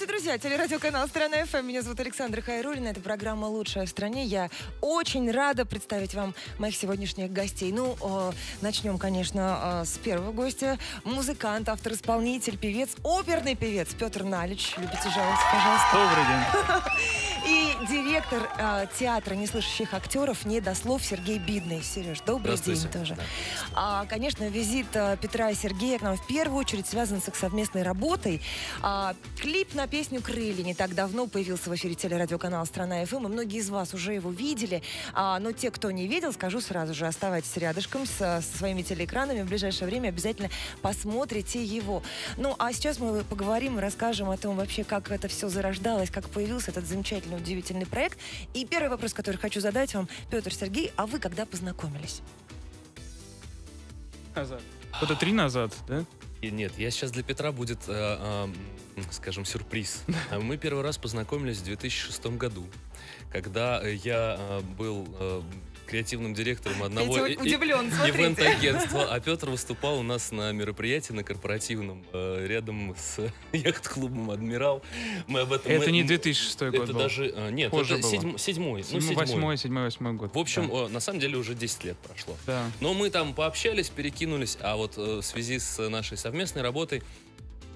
Здравствуйте, друзья! Телерадиоканал «Страна ФМ». Меня зовут Александра Хайрулина. Это программа «Лучшая в стране». Я очень рада представить вам моих сегодняшних гостей. Ну, начнем, конечно, с первого гостя. Музыкант, автор-исполнитель, певец, оперный певец Петр Налич. Любите жаловаться, пожалуйста. Добрый день. И директор театра неслышащих актеров «Недослов» Сергей Бидный. Сереж, добрый день тоже. Да. Конечно, визит Петра и Сергея к нам в первую очередь связан с их совместной работой. Клип на песню «Крылья» не так давно появился в эфире телерадиоканала «Страна ФМ», и многие из вас уже его видели. Но те, кто не видел, скажу сразу же, оставайтесь рядышком со своими телеэкранами. В ближайшее время обязательно посмотрите его. Ну, а сейчас мы поговорим и расскажем о том вообще, как это все зарождалось, как появился этот замечательный, удивительный проект. И первый вопрос, который хочу задать вам, Петр, Сергей, а вы когда познакомились? Это 3 назад, да? И нет, я сейчас для Петра будет, скажем, сюрприз. Мы первый раз познакомились в 2006 году, когда я был креативным директором одного ивент-агентства, а Петр выступал у нас на мероприятии, на корпоративном, рядом с яхт-клубом «Адмирал». Мы об этом, не 2006 год это был. Даже, нет, позже это 7-й. 7-8 год. В общем, да. На самом деле уже 10 лет прошло. Да. Но мы там пообщались, перекинулись, а вот в связи с нашей совместной работой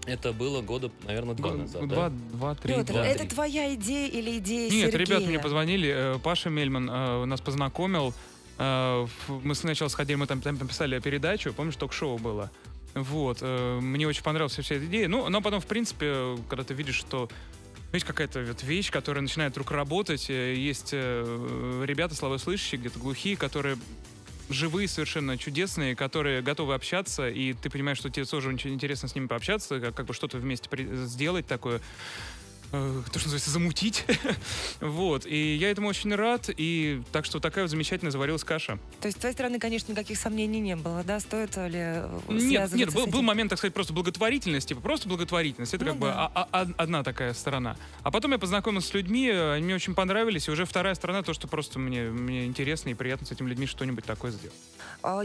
это было года, наверное, 2 назад. 2-3. Петр, это твоя идея или идея Сергея? Нет, ребята мне позвонили. Паша Мельман нас познакомил. Мы сначала сходили, мы там написали передачу. Помнишь, ток-шоу было? Вот. Мне очень понравилась вся эта идея. Ну, но потом, в принципе, когда ты видишь, что есть какая-то вещь, которая начинает вдруг работать. Есть ребята слабослышащие, где-то глухие, которые живые, совершенно чудесные, которые готовы общаться, и ты понимаешь, что тебе тоже очень интересно с ними пообщаться, как бы что-то вместе сделать такое, то, что называется, замутить. Вот. И я этому очень рад, и так что такая вот замечательная заварилась каша. То есть с твоей стороны, конечно, никаких сомнений не было, да? Стоит ли связываться? Нет, был момент, так сказать, просто благотворительность, типа просто благотворительность. Это как бы одна такая сторона. А потом я познакомился с людьми, они мне очень понравились, и уже вторая сторона, то, что просто мне интересно и приятно с этими людьми что-нибудь такое сделать.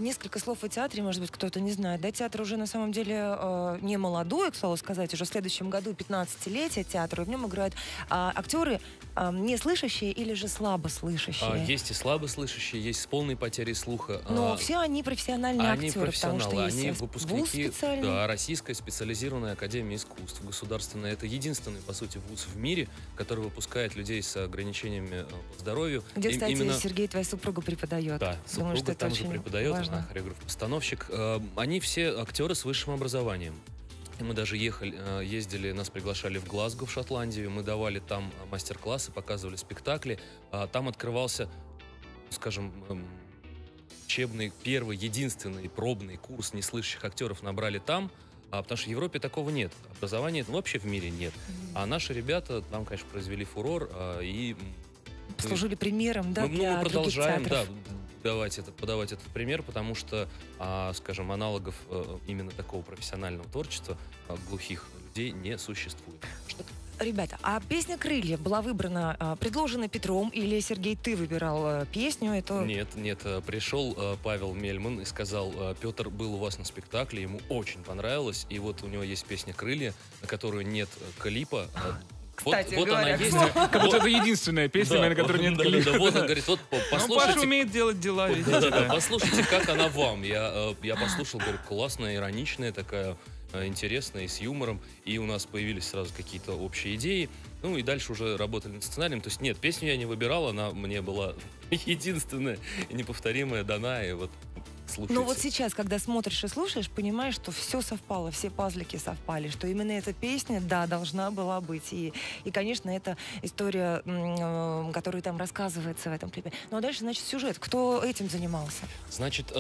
Несколько слов о театре, может быть, кто-то не знает, да? Театр уже, на самом деле, не молодой, к слову сказать, уже в следующем году 15-летие театру, в нем играют актеры неслышащие или же слабослышащие. Есть и слабослышащие, есть с полной потерей слуха. Но все они профессиональные актеры, профессионалы, потому что они выпускники Российской специализированной академии искусств. Государственная, это единственный, по сути, вуз в мире, который выпускает людей с ограничениями по здоровью. Где, кстати, именно Сергей, твоя супруга преподает. Да, думаю, супруга там же преподает, она хореограф-постановщик. Они все актеры с высшим образованием. Мы даже ездили, нас приглашали в Глазго, в Шотландию, мы давали там мастер-классы, показывали спектакли. Там открывался, скажем, учебный, первый, единственный пробный курс неслышащих актеров набрали там, потому что в Европе такого нет, образования вообще в мире нет. А наши ребята там, конечно, произвели фурор и... Служили примером, да, для других театров. Подавать этот пример, потому что, скажем, аналогов именно такого профессионального творчества глухих людей не существует. Ребята, а песня «Крылья» была выбрана, предложена Петром, или, Сергей, ты выбирал песню? Это... Нет, пришел Павел Мельман и сказал: Петр был у вас на спектакле, ему очень понравилось, и вот у него есть песня «Крылья», на которую нет клипа. Кстати, вот говоря, она есть. Как будто это единственная песня, да, на которой нет клипа. Вот он говорит, вот послушайте. Паша умеет делать дела. Послушайте, как она вам. Я послушал, говорю, классная, ироничная такая, интересная, с юмором. И у нас появились сразу какие-то общие идеи. Ну и дальше уже работали над сценарием. То есть нет, песню я не выбирал, она мне была единственная, неповторимая дана. И вот... Слушайте. Но вот сейчас, когда смотришь и слушаешь, понимаешь, что все совпало, все пазлики совпали, что именно эта песня, да, должна была быть. И конечно, это история, которая там рассказывается в этом клипе. Ну а дальше, значит, сюжет. Кто этим занимался? Значит,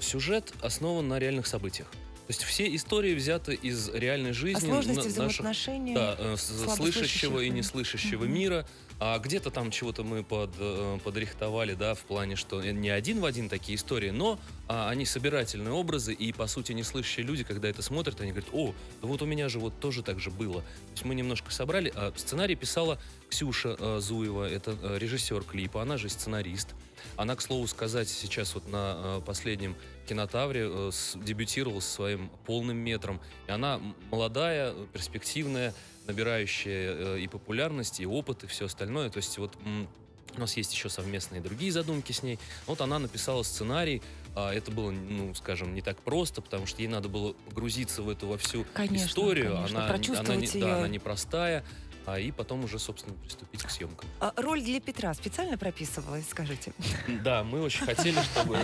сюжет основан на реальных событиях. То есть все истории взяты из реальной жизни. Сложности взаимоотношений, да, слышащего и неслышащего мира. А где-то там чего-то мы подрихтовали, да, в плане, что не один в один такие истории, но они собирательные образы, и, по сути, неслышащие люди, когда это смотрят, они говорят: о, да вот у меня же вот тоже так же было. То есть мы немножко собрали. Сценарий писала Ксюша Зуева, это режиссер клипа, она же сценарист. Она, к слову сказать, сейчас вот на последнем кинотавре дебютировала со своим полным метром. И она молодая, перспективная, набирающая и популярность, и опыт, и все остальное. То есть вот у нас есть еще совместные другие задумки с ней. Вот она написала сценарий. Это было, ну, скажем, не так просто, потому что ей надо было погрузиться в эту во всю историю. Конечно. Прочувствовать её. Да, она непростая. А и потом уже, собственно, приступить к съемкам. А роль для Петра специально прописывалась, скажите? Да, мы очень хотели, чтобы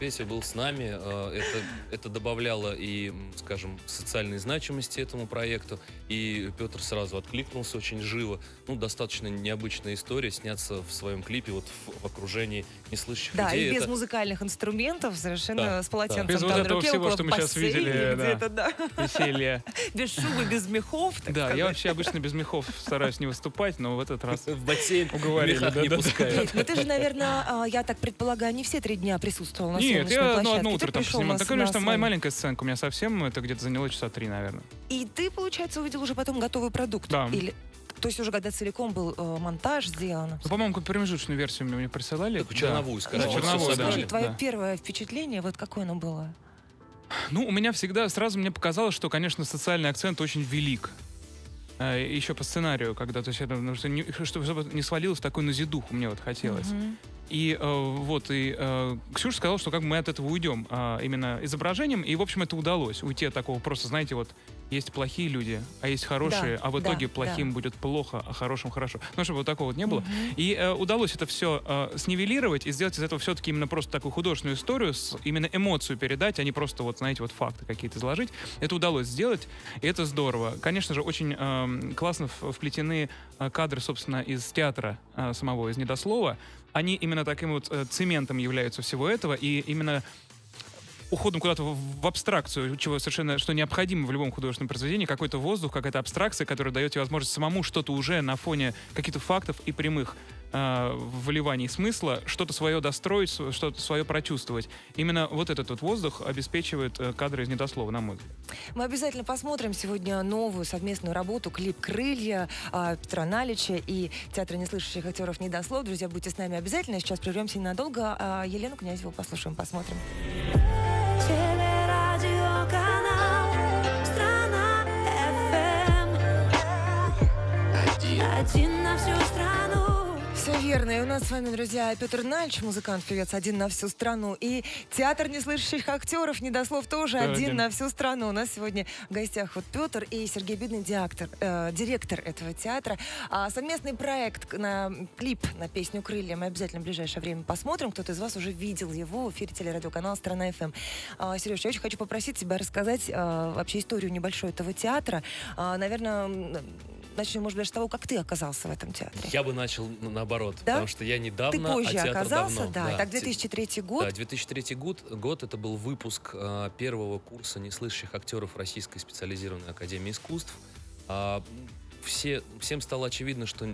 Петя был с нами. Это добавляло и, скажем, социальной значимости этому проекту. И Петр сразу откликнулся очень живо. Ну, достаточно необычная история сняться в своем клипе вот в окружении неслышащих людей. Да, и без музыкальных инструментов, совершенно с полотенцем на руке, всего, что мы сейчас видели. Без шубы, без мехов. Да, я вообще обычно без мехов стараюсь не выступать, но в этот раз в бассейн уговорили, не пускают. Ну ты же, наверное, я так предполагаю, не все 3 дня присутствовал на съемочной площадке. Нет, я одно утро там снимал. Да, конечно, маленькая сценка у меня совсем, это где-то заняло часа 3, наверное. И ты, получается, увидел уже потом готовый продукт? Да. То есть уже когда целиком был монтаж сделан? Ну, по-моему, какую-то промежуточную версию мне присылали. Такую черновую, скажи, твое первое впечатление, вот какое оно было? Ну, у меня всегда, сразу мне показалось, что, конечно, социальный акцент очень велик. Еще по сценарию, когда, то есть, чтобы не свалилось в такой назидуху, мне вот хотелось. И Ксюша сказала, что как мы от этого уйдем именно изображением, и, в общем, это удалось уйти от такого просто, знаете, вот есть плохие люди, а есть хорошие, а в итоге плохим будет плохо, а хорошим хорошо. Ну, чтобы вот такого вот не было. И удалось это все снивелировать и сделать из этого все-таки именно просто такую художественную историю, именно эмоцию передать, а не просто, вот, знаете, вот факты какие-то изложить. Это удалось сделать, и это здорово. Конечно же, очень классно вплетены кадры, собственно, из театра самого, из Недослова. Они именно таким вот цементом являются всего этого, и именно уходом куда-то в абстракцию, чего совершенно, что необходимо в любом художественном произведении, какой-то воздух, какая-то абстракция, которая дает тебе возможность самому что-то уже на фоне каких-то фактов и прямых вливаний смысла, что-то свое достроить, что-то свое прочувствовать. Именно вот этот вот воздух обеспечивает кадры из Недослова, на мой взгляд. Мы обязательно посмотрим сегодня новую совместную работу, клип «Крылья» Петра Налича и Театра неслышащих актеров Недослов. Друзья, будьте с нами обязательно. Сейчас прервемся ненадолго. Елену Князеву послушаем, посмотрим. Телерадиоканал «Страна ФМ». Один на всю страну. Все верно. И у нас с вами, друзья, Петр Налич, музыкант, певец, один на всю страну. И театр неслышащих актеров, Недослов, тоже один на всю страну. У нас сегодня в гостях вот Петр и Сергей Бидный, директор этого театра. Совместный проект, клип на песню «Крылья» мы обязательно в ближайшее время посмотрим. Кто-то из вас уже видел его в эфире телерадиоканала «Страна ФМ». Сереж, я очень хочу попросить тебя рассказать вообще историю небольшую этого театра. Наверное, начнем, может быть, с того, как ты оказался в этом театре. Я бы начал наоборот, потому что я недавно, ты позже оказался, давно. Да. Так, 2003 год. Да, 2003 год, это был выпуск первого курса неслышащих актеров Российской специализированной академии искусств. Всем стало очевидно, что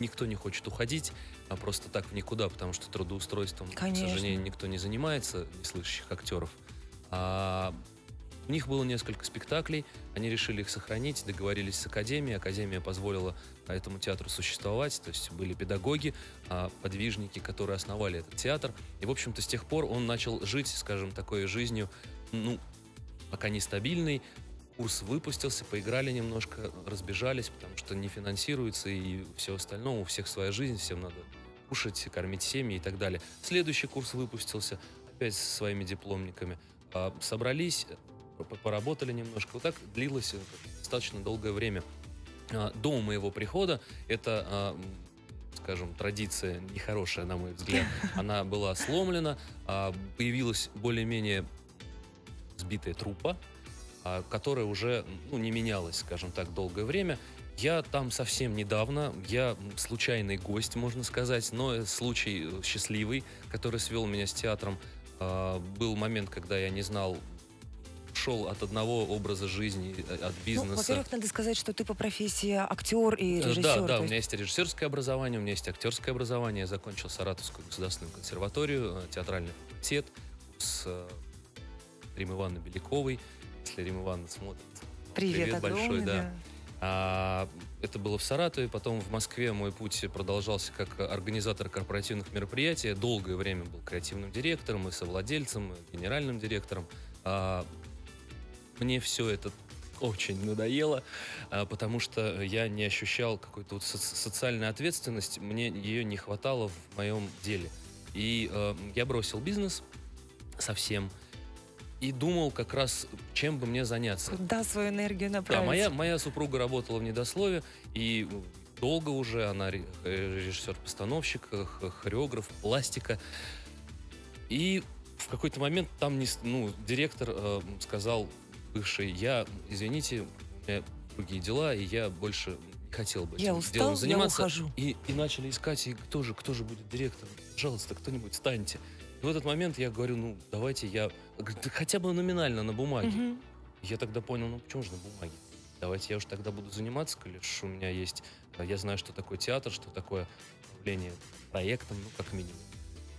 никто не хочет уходить, а просто так в никуда, потому что трудоустройством, конечно, к сожалению, никто не занимается, неслышащих актеров. У них было несколько спектаклей, они решили их сохранить, договорились с академией, академия позволила этому театру существовать, то есть были педагоги, подвижники, которые основали этот театр, и, в общем-то, с тех пор он начал жить, скажем, такой жизнью, ну, пока нестабильной. Курс выпустился, поиграли немножко, разбежались, потому что не финансируется и все остальное, у всех своя жизнь, всем надо кушать, кормить семьи и так далее. Следующий курс выпустился, опять со своими дипломниками, собрались, поработали немножко. Вот так длилось достаточно долгое время. До моего прихода это, скажем, традиция нехорошая, на мой взгляд. Она была сломлена, появилась более-менее сбитая труппа, которая уже, ну, не менялась, скажем так, долгое время. Я там совсем недавно, я случайный гость, можно сказать, но случай счастливый, который свел меня с театром. Был момент, когда я не знал, шел от одного образа жизни, от бизнеса. Ну, во-первых, надо сказать, что ты по профессии актер и режиссер. Да, у меня есть режиссерское образование, у меня есть актерское образование. Я закончил Саратовскую государственную консерваторию, театральный факультет с Римой Ивановной Беляковой. Если Рима Ивановна смотрит, привет огромный, большой. Да. Это было в Саратове, потом в Москве мой путь продолжался как организатор корпоративных мероприятий. Я долгое время был креативным директором, и совладельцем, и генеральным директором. Мне все это очень надоело, потому что я не ощущал какой-то вот социальной ответственности, мне ее не хватало в моем деле. И я бросил бизнес совсем. И думал как раз, чем бы мне заняться. Да, свою энергию направить. Да, моя супруга работала в Недослове, и долго уже она режиссер-постановщик, хореограф, пластика. И в какой-то момент там директор сказал бывший: я, извините, у меня другие дела, и я больше не хотел бы этим делом заниматься. Я устал, я ухожу. И начали искать, и кто же будет директором? Пожалуйста, кто-нибудь станьте. В этот момент я говорю, давайте я... Хотя бы номинально на бумаге. Я тогда понял, почему же на бумаге? Давайте я уж тогда буду заниматься, коли у меня есть... Я знаю, что такое театр, что такое управление проектом, как минимум.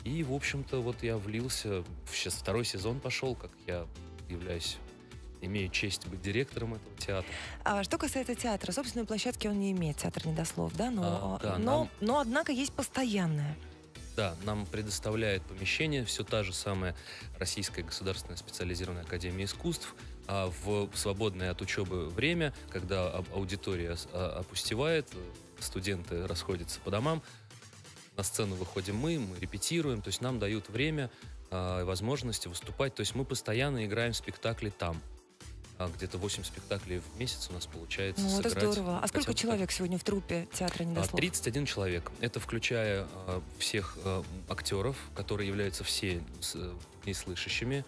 И, в общем-то, вот я влился. Сейчас второй сезон пошел, как я являюсь... Имею честь быть директором этого театра. А что касается театра, собственной площадки он не имеет, театр Недослов, да? Но однако, есть постоянная. Да, нам предоставляет помещение все та же самая Российская государственная специализированная академия искусств. А в свободное от учебы время, когда аудитория опустевает, студенты расходятся по домам, на сцену выходим мы репетируем, то есть нам дают время и возможности выступать. То есть мы постоянно играем спектакли там. Где-то 8 спектаклей в месяц у нас получается сыграть. Это здорово. А сколько человек сегодня в труппе театра Недослов? 31 человек. Это включая всех актеров, которые являются все неслышащими,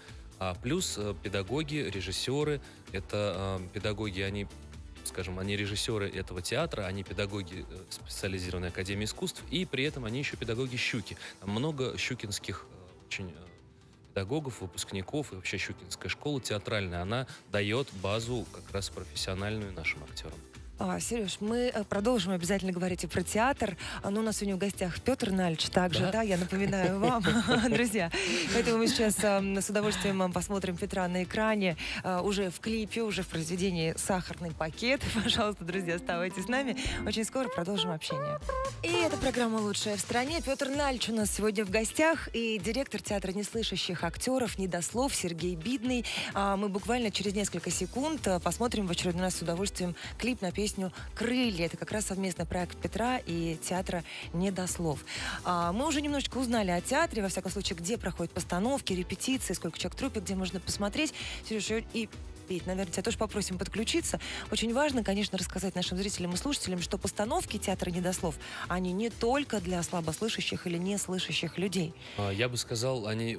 плюс педагоги, режиссеры. Это педагоги, они, скажем, они режиссеры этого театра, они педагоги специализированной академии искусств, и при этом они еще педагоги Щуки. Много щукинских очень... педагогов, выпускников и вообще Щукинская школа театральная, она дает базу как раз профессиональную нашим актерам. Сереж, мы продолжим обязательно говорить и про театр. Но у нас сегодня в гостях Петр Налич также, да, я напоминаю вам, друзья. Поэтому мы сейчас с удовольствием посмотрим Петра на экране, уже в клипе, уже в произведении «Сахарный пакет». Пожалуйста, друзья, оставайтесь с нами. Очень скоро продолжим общение. И эта программа «Лучшая в стране». Петр Налич у нас сегодня в гостях и директор театра неслышащих актеров Недослов Сергей Бидный. Мы буквально через несколько секунд посмотрим в очередной раз с удовольствием клип на песню «Крылья». Это как раз совместный проект Петра и театра Недослов. Мы уже немножечко узнали о театре, во всяком случае, где проходят постановки, репетиции, сколько человек в труппе, где можно посмотреть. Сережа, и Петь, наверное, тебя тоже попросим подключиться. Очень важно, конечно, рассказать нашим зрителям и слушателям, что постановки театра Недослов, они не только для слабослышащих или неслышащих людей. Я бы сказал, они...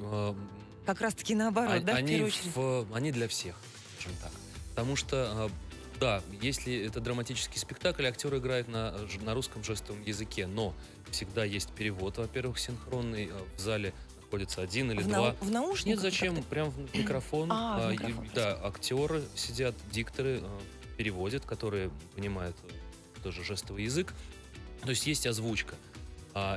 Как раз-таки наоборот, да, в первую очередь? Они для всех, скажем так. Потому что... Да, если это драматический спектакль, актер играет на русском жестовом языке, но всегда есть перевод, во-первых, синхронный, в зале находится один или два. В наушниках? Нет, зачем? Прям в микрофон. Да, актеры сидят, дикторы переводят, которые понимают тоже жестовый язык. То есть есть озвучка.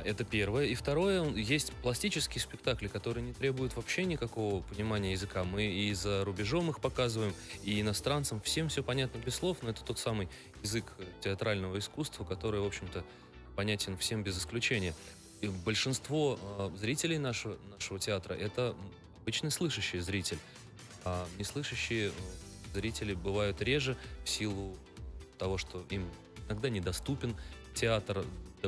Это первое. И второе, есть пластические спектакли, которые не требуют вообще никакого понимания языка. Мы и за рубежом их показываем, и иностранцам. Всем все понятно без слов, но это тот самый язык театрального искусства, который, в общем-то, понятен всем без исключения. И большинство зрителей нашего театра — это обычный слышащий зритель. А неслышащие зрители бывают реже в силу того, что им иногда недоступен театр.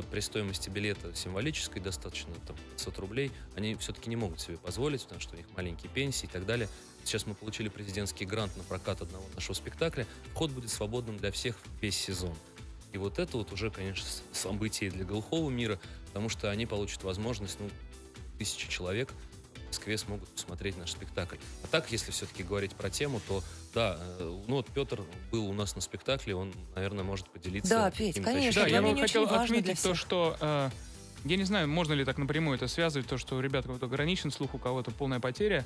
При стоимости билета символической, достаточно там 500 рублей, они все-таки не могут себе позволить, потому что у них маленькие пенсии и так далее. Сейчас мы получили президентский грант на прокат одного нашего спектакля. Вход будет свободным для всех весь сезон. И вот это вот уже, конечно, событие для глухого мира, потому что они получат возможность, 1000 человек в Москве смогут посмотреть наш спектакль. А так, если все-таки говорить про тему, то да, вот Петр был у нас на спектакле, он, наверное, может поделиться. Да, Петь, конечно. Да, я бы хотел отметить то, что, я не знаю, можно ли так напрямую это связывать, то, что у ребят кого-то ограничен слух, у кого-то полная потеря,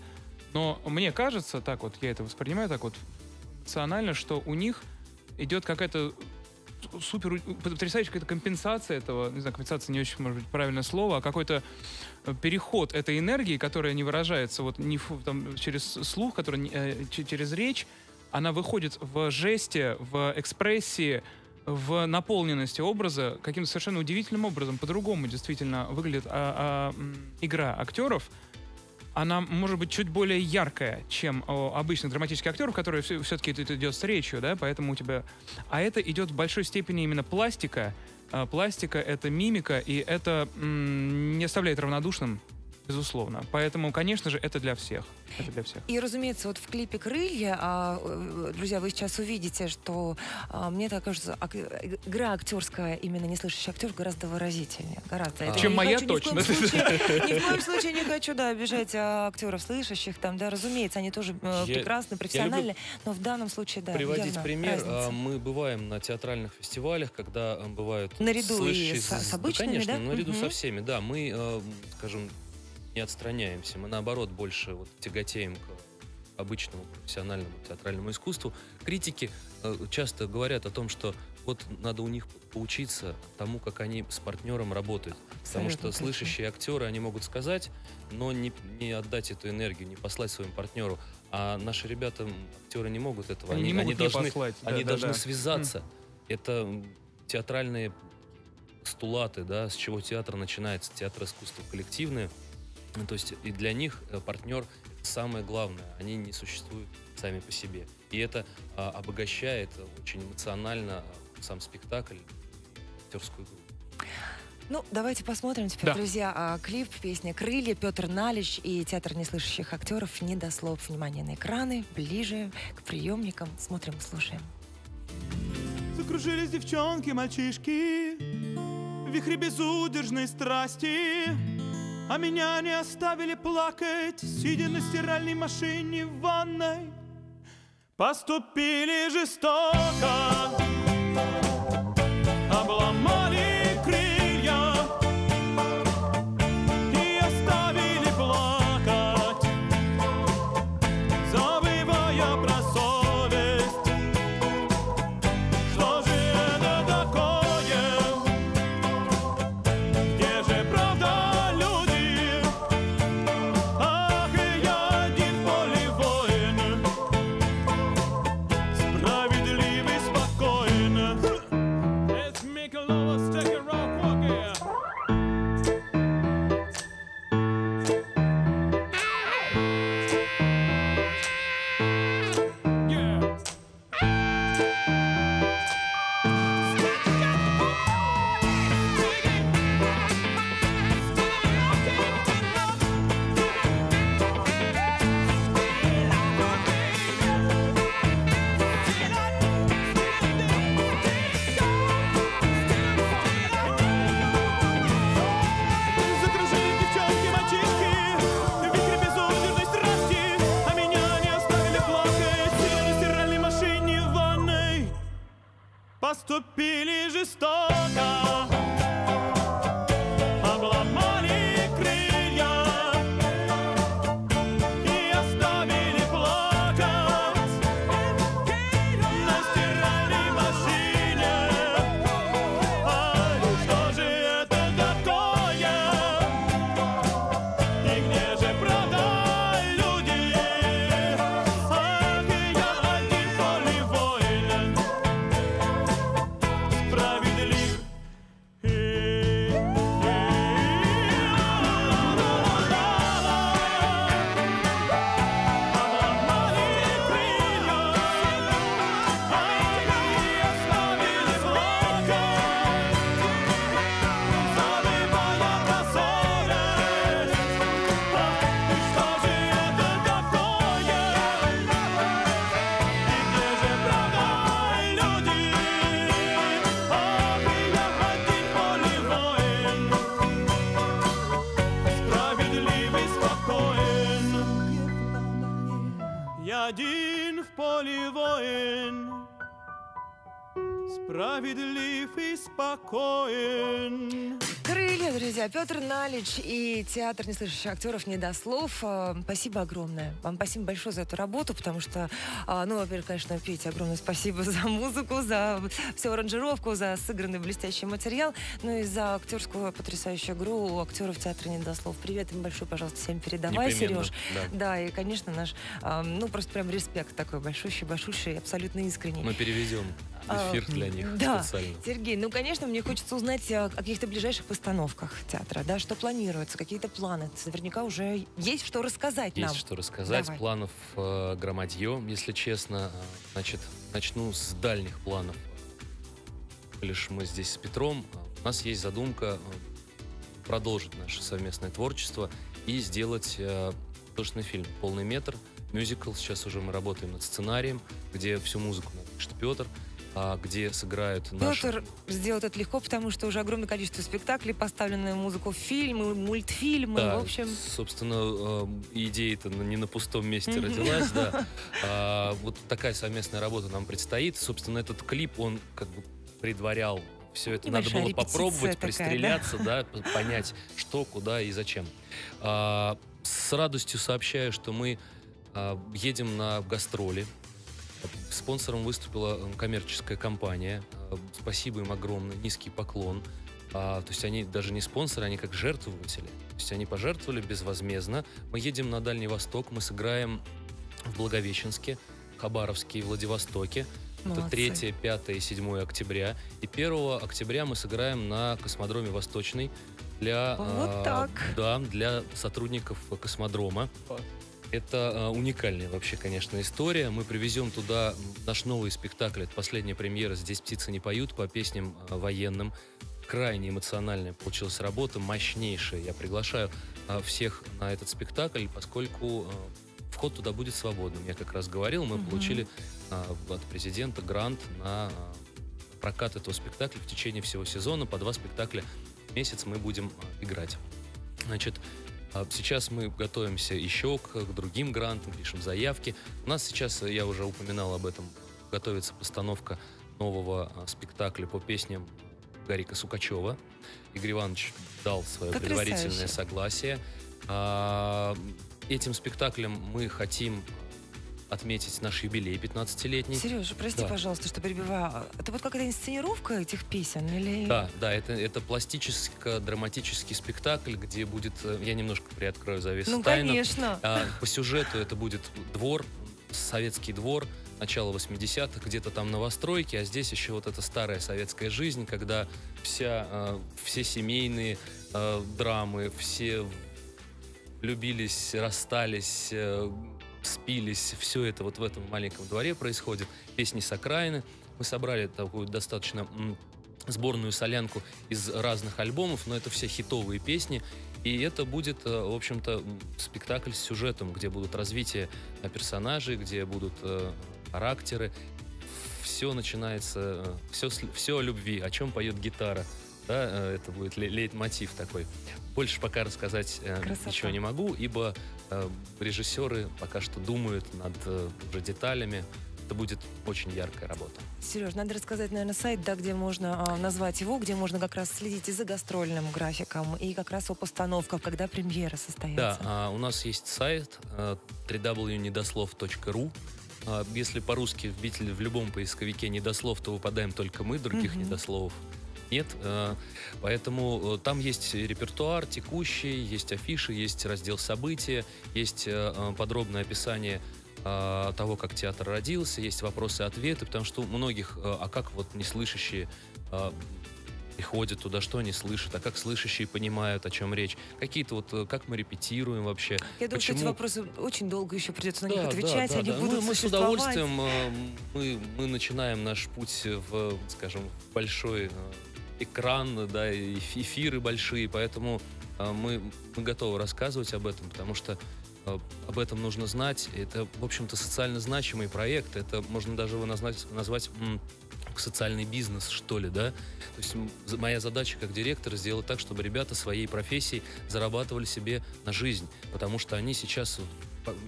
но мне кажется, так вот, я это воспринимаю так вот эмоционально, что у них идет какая-то супер, потрясающая какая-то компенсация этого, не знаю, компенсация не очень, может быть, правильное слово, а какой-то переход этой энергии, которая не выражается вот не через слух, который через речь, она выходит в жесте, в экспрессии, в наполненности образа каким-то совершенно удивительным образом. По-другому действительно выглядит игра актеров. Она может быть чуть более яркая, чем обычных драматических актеров, которые все-таки это идет с речью, да, поэтому у тебя... А это идет в большой степени именно пластика. Пластика — это мимика, и это не оставляет равнодушным, безусловно. Поэтому, конечно же, это для всех. Это для всех. И, разумеется, вот в клипе «Крылья», друзья, вы сейчас увидите, что, мне так кажется, игра актерская, именно неслышащий актер, гораздо выразительнее. Гораздо. Чем моя точно. Ни в коем случае не хочу обижать актеров слышащих. Разумеется, они тоже прекрасны, профессиональны. Но в данном случае, да, приводить пример. Мы бываем на театральных фестивалях, когда бывают слышащие. С обычными, конечно, наряду со всеми. Да, мы, скажем, не отстраняемся, мы наоборот больше тяготеем к обычному профессиональному театральному искусству. Критики часто говорят о том, что вот надо у них поучиться тому, как они с партнером работают. Потому что слышащие актеры, они могут сказать, но не отдать эту энергию, не послать своему партнеру. А наши ребята, актеры, не могут этого. Они должны связаться. Это театральные постулаты, да, с чего театр начинается. Театр искусства коллективное. То есть и для них партнер самое главное. Они не существуют сами по себе. И это обогащает очень эмоционально сам спектакль, актерскую группу. Ну, давайте посмотрим теперь, друзья, клип, песня «Крылья», Петр Налич и театр неслышащих актеров «Недослов». Внимание на экраны, ближе к приемникам. Смотрим, слушаем. Закружились девчонки, мальчишки, в вихре безудержной страсти. А меня не оставили плакать, сидя на стиральной машине в ванной. Поступили жестоко, обломали крылья и оставили плакать, забывая про совесть. Что же это такое? Где же правда? Поступили жестоко, обломали крылья и оставили плакать на стиральной машине. А что же это такое? И где же правда, люди? Ах, я один полевой. Праведливый. Справедлив и спокоен. Крылья, друзья, Петр Налич и театр неслышащих актеров «Недослов». Спасибо огромное. Вам спасибо большое за эту работу, потому что, ну, во-первых, конечно, Пете огромное спасибо за музыку, за всю аранжировку, за сыгранный блестящий материал, ну и за актерскую потрясающую игру у актеров театра «Недослов». Привет им большой, пожалуйста, всем передавай, Сереж. Да, и, конечно, наш, ну, просто прям респект такой большущий, абсолютно искренний. Мы переведем эфир для них. Да, специально. Сергей, ну, конечно, мне хочется узнать о каких-то ближайших постановках театра, да, что планируется, какие-то планы. Наверняка уже есть что рассказать нам. Есть что рассказать. Давай. Планов громадье, если честно. Значит, начну с дальних планов. Лишь мы здесь с Петром. У нас есть задумка продолжить наше совместное творчество и сделать художественный фильм «Полный метр», мюзикл. Сейчас уже мы работаем над сценарием, где всю музыку напишет Петр, где сыграют наши... Петр сделает это легко, потому что уже огромное количество спектаклей, поставленную музыку, фильмы, мультфильмы, да, в общем... собственно, идея-то не на пустом месте родилась, да. Вот такая совместная работа нам предстоит. Собственно, этот клип, он как бы предварял все это. Надо было попробовать, пристреляться, да, понять, что, куда и зачем. С радостью сообщаю, что мы едем на гастроли. Спонсором выступила коммерческая компания. Спасибо им огромное, низкий поклон. То есть они даже не спонсоры, они как жертвователи. То есть они пожертвовали безвозмездно. Мы едем на Дальний Восток, мы сыграем в Благовещенске, Хабаровске и Владивостоке. Молодцы. Это 3, 5 и 7 октября. И 1 октября мы сыграем на космодроме «Восточный» для, вот так. Да, для сотрудников космодрома. Это уникальная вообще, конечно, история. Мы привезем туда наш новый спектакль. Это последняя премьера «Здесь птицы не поют» по песням военным. Крайне эмоциональная получилась работа, мощнейшая. Я приглашаю всех на этот спектакль, поскольку вход туда будет свободным. Я как раз говорил, мы получили от президента грант на прокат этого спектакля в течение всего сезона. По 2 спектакля в месяц мы будем играть. Значит, сейчас мы готовимся еще к другим грантам, пишем заявки. У нас сейчас, я уже упоминал об этом, готовится постановка нового спектакля по песням Гарика Сукачева. Игорь Иванович дал свое предварительное согласие. Этим спектаклем мы хотим отметить наш юбилей 15-летний. Сережа, прости, да, пожалуйста, что перебиваю. Это вот какая-то инсценировка этих песен? Или... Да, да, это пластическо-драматический спектакль, где будет... Я немножко приоткрою завесу тайны. Ну, конечно. По сюжету это будет двор, советский двор, начало 80-х, где-то там новостройки, а здесь еще вот эта старая советская жизнь, когда все семейные драмы, все влюбились, расстались... спились, все это вот в этом маленьком дворе происходит. Песни с окраины. Мы собрали такую достаточно сборную солянку из разных альбомов, но это все хитовые песни. И это будет, в общем-то, спектакль с сюжетом, где будут развитие персонажей, где будут характеры. Все начинается, все о любви, о чем поет гитара. Да, это будет лейтмотив такой. Больше пока рассказать ничего не могу, ибо режиссеры пока что думают над уже деталями. Это будет очень яркая работа. Сереж, надо рассказать, наверное, сайт, да, где можно назвать его, где можно как раз следить и за гастрольным графиком, и как раз о постановках, когда премьера состоится. Да, у нас есть сайт www.недослов.ру. Если по-русски вбить в любом поисковике «Недослов», то выпадаем только мы, других недословов нет, поэтому там есть репертуар текущий, есть афиши, есть раздел события, есть подробное описание того, как театр родился, есть вопросы и ответы, потому что у многих, а как вот неслышащие приходят туда, что они слышат, а как слышащие понимают, о чем речь, какие-то вот, как мы репетируем вообще. Я думаю, что эти вопросы очень долго еще придется на них отвечать, они будут существовать. Мы с удовольствием, мы начинаем наш путь в, скажем, большой... экран, да, эфиры большие, поэтому мы готовы рассказывать об этом, потому что об этом нужно знать. Это, в общем-то, социально значимый проект. Это можно даже его назвать социальный бизнес, что ли, да? То есть моя задача как директора сделать так, чтобы ребята своей профессией зарабатывали себе на жизнь, потому что они сейчас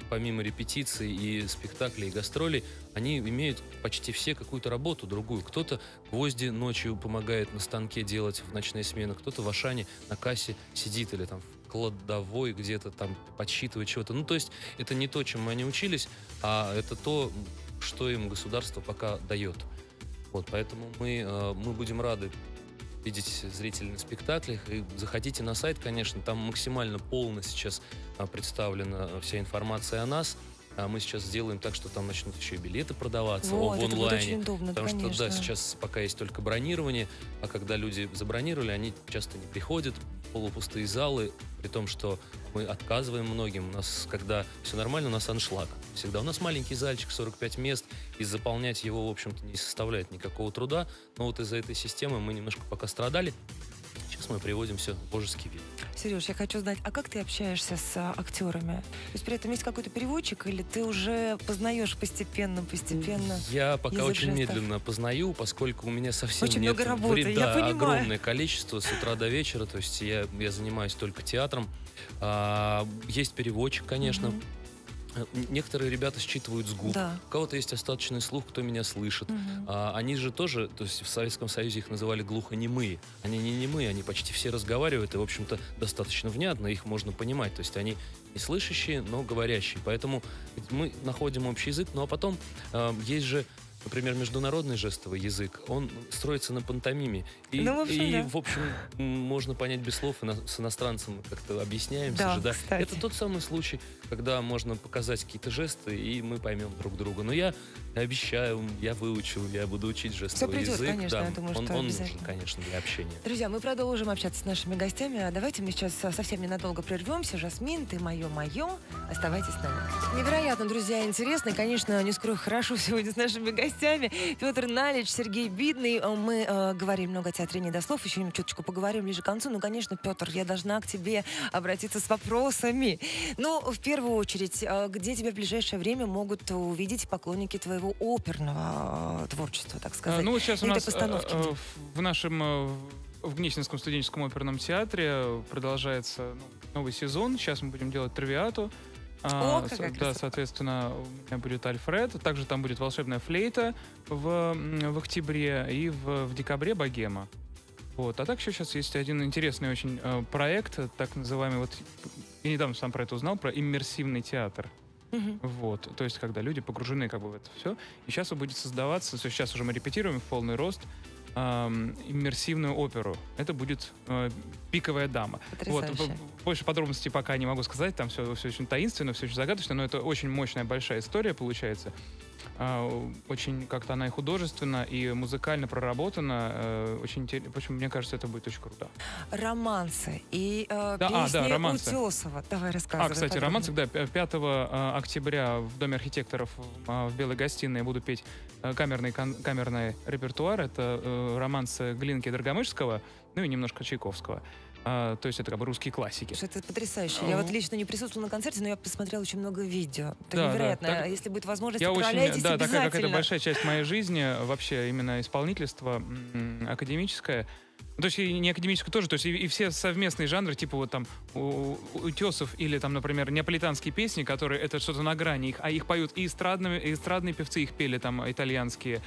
помимо репетиций и спектаклей, и гастролей, они имеют почти все какую-то работу другую. Кто-то гвозди ночью помогает на станке делать в ночные смены, кто-то в Ашане на кассе сидит или там в кладовой где-то там подсчитывает чего-то. Ну, то есть это не то, чему они учились, а это то, что им государство пока дает. Вот, поэтому мы будем рады видеть зрителей на спектаклях. И заходите на сайт, конечно, там максимально полно сейчас представлена вся информация о нас. А мы сейчас сделаем так, что там начнут еще и билеты продаваться в онлайне. Очень удобно, потому конечно. Что да, сейчас пока есть только бронирование, а когда люди забронировали, они часто не приходят, полупустые залы, при том, что мы отказываем многим. У нас, когда все нормально, у нас аншлаг. Всегда у нас маленький зальчик, 45 мест, и заполнять его, в общем-то, не составляет никакого труда. Но вот из-за этой системы мы немножко пока страдали. Сейчас мы приводим все в божеский вид. Сереж, я хочу знать, а как ты общаешься с актерами? То есть при этом есть какой-то переводчик, или ты уже познаешь постепенно? Я пока очень медленно познаю, поскольку у меня совсем очень нет много работы, вреда, я понимаю. Огромное количество с утра до вечера, то есть я занимаюсь только театром. Есть переводчик, конечно. Некоторые ребята считывают с губ. Да. У кого-то есть остаточный слух, кто меня слышит. Они же тоже, то есть в Советском Союзе их называли глухонемые. Они не немые, они почти все разговаривают, и, в общем-то, достаточно внятно, их можно понимать. То есть они не слышащие, но говорящие. Поэтому мы находим общий язык. Ну а потом есть же, например, международный жестовый язык, он строится на пантомиме. И, в общем, можно понять без слов, и с иностранцем как-то объясняемся же. Да? Это тот самый случай, когда можно показать какие-то жесты, и мы поймем друг друга. Но я обещаю, я выучил, я буду учить жестовый язык. Конечно, да. Я думаю, он нужен, конечно, для общения. Друзья, мы продолжим общаться с нашими гостями. А давайте мы сейчас совсем ненадолго прервемся. Жасмин, ты мое. Оставайтесь с нами. Невероятно, друзья, интересно. Конечно, не скрою, хорошо сегодня с нашими гостями. Петр Налич, Сергей Бидный. Мы говорим много о театре «Недослов». Еще чуточку поговорим ближе к концу. Ну, конечно, Петр, я должна к тебе обратиться с вопросами. Но в первую очередь, где тебя в ближайшее время могут увидеть поклонники твоего оперного творчества, так сказать? Ну, сейчас у нас в нашем в Гнесинском студенческом оперном театре продолжается новый сезон. Сейчас мы будем делать «Травиату». Да, соответственно, у меня будет Альфред, также там будет «Волшебная флейта» в октябре и в декабре «Богема». Вот. А так еще сейчас есть один интересный очень проект, так называемый, вот я недавно сам про это узнал, про иммерсивный театр. Вот, то есть когда люди погружены как бы в это все. И сейчас будет создаваться, сейчас уже мы репетируем в полный рост иммерсивную оперу. Это будет «Пиковая дама». Вот, больше подробностей пока не могу сказать, там все очень таинственно, все очень загадочно, но это очень мощная большая история получается. Очень как-то она и художественно, и музыкально проработана. Очень, мне кажется, это будет очень круто. Романсы и песни Утёсова. Давай рассказывай. Кстати, романсы, да, 5 октября в Доме архитекторов в Белой гостиной я буду петь камерный репертуар. Это романсы Глинки и Драгомышского, ну и немножко Чайковского. То есть это как бы русские классики. Это потрясающе. Я вот лично не присутствовала на концерте, но я посмотрела очень много видео. Это невероятно. Так, если будет возможность, отправляйтесь обязательно. Да, такая какая-то большая часть моей жизни, вообще именно исполнительство академическое. То есть и не академическое тоже, то есть и все совместные жанры, типа вот там Утёсов или там, например, неаполитанские песни, которые это что-то на грани, их поют и эстрадные певцы, их пели там итальянские,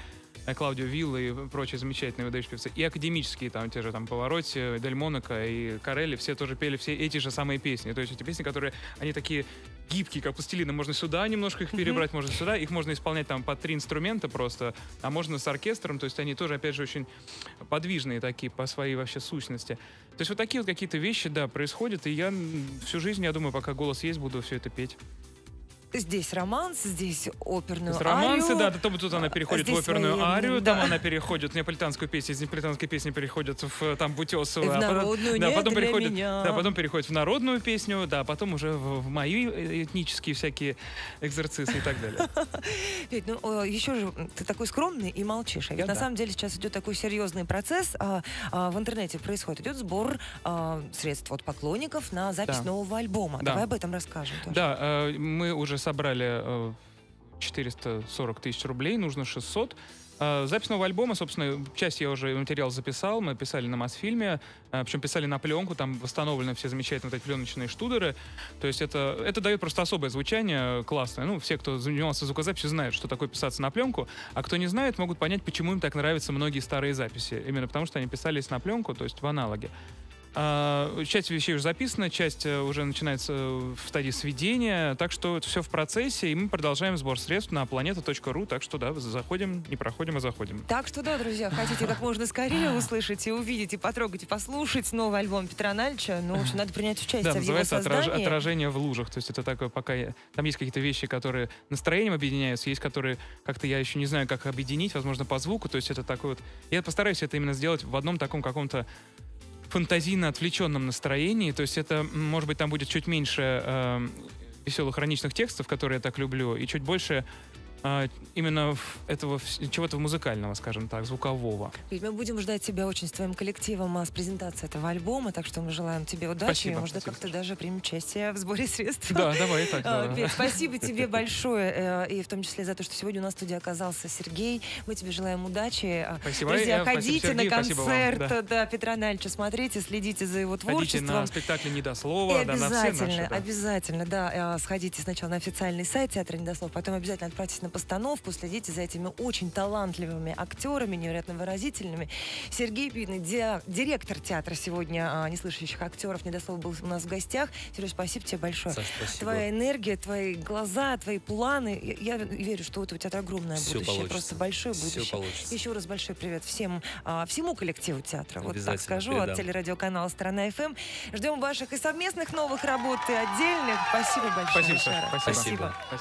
Клаудио Вилла и прочие замечательные выдающие певцы. И академические, там те же Паворотти, Дель Монако и Корелли, все тоже пели все эти же самые песни. То есть эти песни, которые, они такие гибкие, как пластилины. Можно сюда немножко их перебрать, можно сюда. Их можно исполнять там по 3 инструмента просто, а можно с оркестром. То есть они тоже, опять же, очень подвижные такие по своей вообще сущности. То есть вот такие вот какие-то вещи, да, происходят. И я всю жизнь, я думаю, пока голос есть, буду все это петь. Здесь романс, здесь оперную арию. Романсы, да, тут она переходит в оперную арию, там она переходит в неаполитанскую песню, из неаполитанской песни переходит в Утёсова. В народную, потом переходит в народную песню, да, потом уже в мои этнические всякие экзорцисты и так далее. Петь, ну еще же ты такой скромный и молчишь. А ведь на самом деле сейчас идет такой серьезный процесс. В интернете происходит, идет сбор средств от поклонников на запись нового альбома. Давай об этом расскажем тоже. Да, мы уже собрали 440 тысяч рублей, нужно 600. Запись нового альбома, собственно, часть я уже материал записал, мы писали на Мосфильме, причем писали на пленку, там восстановлены все замечательные вот эти пленочные штудеры, то есть это дает просто особое звучание, классное. Ну, все, кто занимался звукозаписью, знают, что такое писаться на пленку, а кто не знает, могут понять, почему им так нравятся многие старые записи, именно потому что они писались на пленку, то есть в аналоге. Часть вещей уже записана, часть уже начинается в стадии сведения, так что это все в процессе, и мы продолжаем сбор средств на планета.ру, так что да, заходим, не проходим, а заходим. Так что да, друзья, хотите как можно скорее услышать и увидеть, и потрогать, и послушать новый альбом Петра Налича, ну, в общем, надо принять участие в его создании. Да, называется «Отражение в лужах», то есть это такое, пока там есть какие-то вещи, которые настроением объединяются, есть которые как-то я еще не знаю, как объединить, возможно, по звуку, то есть это такой вот... Я постараюсь это именно сделать в одном таком каком-то фантазийно-отвлеченном настроении, то есть это, может быть, там будет чуть меньше веселых ироничных текстов, которые я так люблю, и чуть больше именно этого чего-то музыкального, скажем так, звукового. Ведь мы будем ждать тебя очень с твоим коллективом с презентацией этого альбома, так что мы желаем тебе удачи. Спасибо, и, может, как-то даже примем участие в сборе средств. Да, давай и так. Да. Спасибо тебе большое, и в том числе за то, что сегодня у нас в студии оказался Сергей. Мы тебе желаем удачи. Спасибо. Друзья, ходите спасибо, Сергей, на концерт вам, да. Петра Налича, смотрите, следите за его творчеством. Ходите на спектакли «Недослова». И обязательно, да, обязательно, да, сходите сначала на официальный сайт театра «Недослов», потом обязательно отправьтесь на постановку, следите за этими очень талантливыми актерами, невероятно выразительными. Сергей Бидный, директор театра сегодня неслышащих актеров «Недослов», был у нас в гостях. Сереж, спасибо тебе большое. Саша, спасибо. Твоя энергия, твои глаза, твои планы. Я верю, что вот у тебя огромное все будущее, получится. Просто большое будущее. Все получится. Еще раз большой привет всем, всему коллективу театра. Вот так скажу, передам. От телерадиоканала «Страна ФМ». Ждем ваших и совместных новых работ, и отдельных. Спасибо большое. Спасибо.